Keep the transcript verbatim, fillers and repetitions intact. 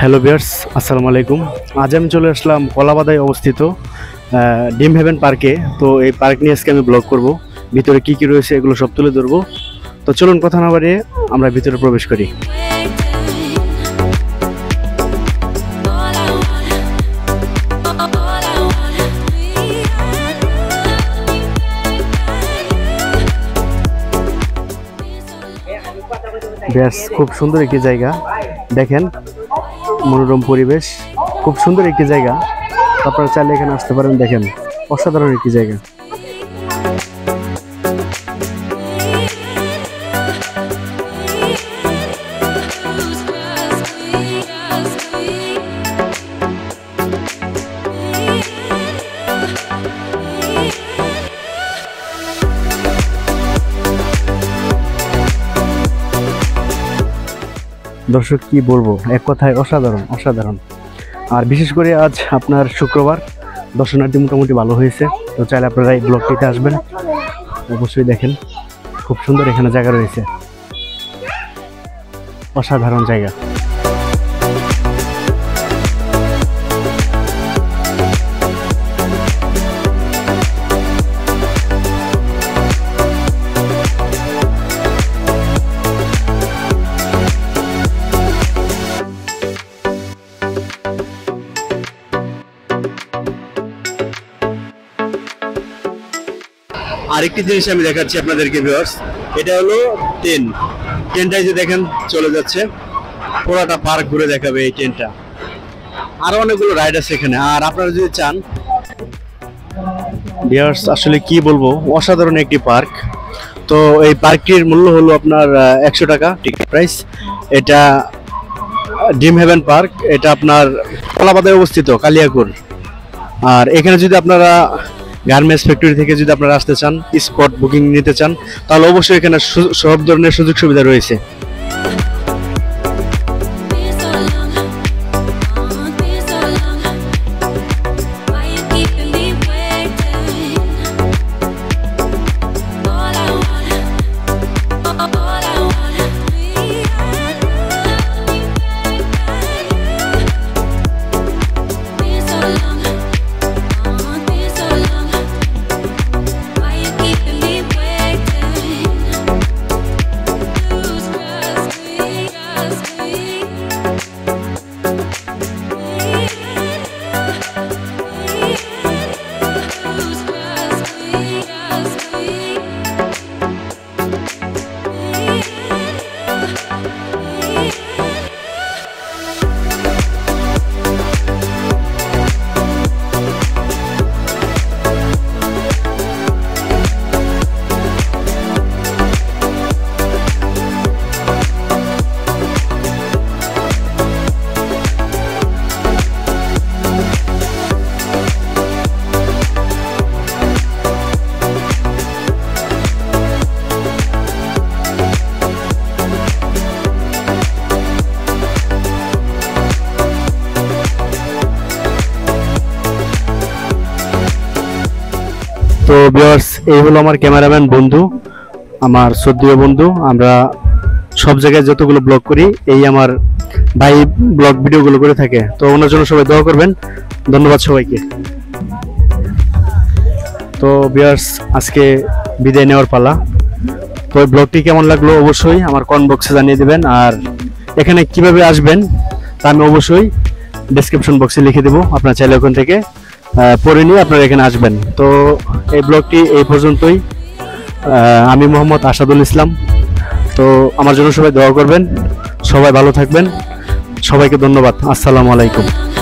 Hello viewers, আসসালামু আলাইকুম। আজ আমি চলে আসলাম কলাবাদায় অবস্থিত ড্রিম হেভেন পার্কে। তো এই পার্ক নিয়ে আজকে আমি ব্লগ করব, ভিতরে কি কি রয়েছে এগুলো সব তুলে ধরবো। তো চলুন কথা না বাড়িয়ে আমরা ভিতরে প্রবেশ করি। বেশ খুব সুন্দর একটি জায়গা, দেখেন মনোরম পরিবেশ, খুব সুন্দর একটি জায়গা। আপনারা চাইলে এখানে আসতে পারেন, দেখেন অসাধারণ একটি জায়গা। দর্শক কি বলবো, এক কথায় অসাধারণ অসাধারণ। আর বিশেষ করে আজ আপনার শুক্রবার, দর্শনার্থী মোটামুটি ভালো হয়েছে। তো চাইলে আপনারা এই ব্লগটিতে আসবেন, অবশ্যই দেখেন খুব সুন্দর এখানে জায়গা রয়েছে, অসাধারণ জায়গা। আরেকটি জিনিস আমি দেখাচ্ছি আপনাদেরকে ভিউয়ার্স, এটা হলো টেন। টেনটা যে দেখেন চলে যাচ্ছে, পুরোটা পার্ক ঘুরে দেখাবে এই টেনটা। আরো অনেকগুলো রাইড আছে এখানে, আর আপনারা যদি চান ভিউয়ার্স, আসলে কি বলবো, অসাধারণ একটি পার্ক। তো এই পার্কটির মূল্য হলো আপনার একশো টাকা টিকিট প্রাইস। এটা ড্রিম হেভেন পার্ক, এটা আপনার কলাবাদায় অবস্থিত, কালিয়াকুর। আর এখানে যদি আপনারা গার্মেন্টস ফ্যাক্টরি থেকে যদি আপনারা আসতে চান, স্পট বুকিং নিতে চান, তাহলে অবশ্যই এখানে সব ধরনের সুযোগ সুবিধা রয়েছে। তো ভিউয়ার্স, এই হলো আমার ক্যামেরাম্যান বন্ধু, আমার শ্রদ্ধেয় বন্ধু। আমরা সব জায়গায় যতগুলো ব্লগ করি, এই আমার ভাই ব্লগ ভিডিওগুলো করে থাকে। তো ওনার জন্য সবাই দোয়া করবেন। ধন্যবাদ সবাইকে। তো ভিউয়ার্স, আজকে বিদায় নেওয়ার পালা। তো ব্লগটি কেমন লাগলো অবশ্যই আমার কমেন্ট বক্সে জানিয়ে দেবেন। আর এখানে কিভাবে আসবেন তা আমি অবশ্যই ডেসক্রিপশন বক্সে লিখে দেবো, আপনার চাইলে ওখান থেকে পরে নিয়ে আপনারা এখানে আসবেন। তো এই ব্লগটি এই পর্যন্তই। আমি মোহাম্মদ আসাদুল ইসলাম। তো আমার জন্য সবাই দোয়া করবেন, সবাই ভালো থাকবেন, সবাইকে ধন্যবাদ। আসসালামু আলাইকুম।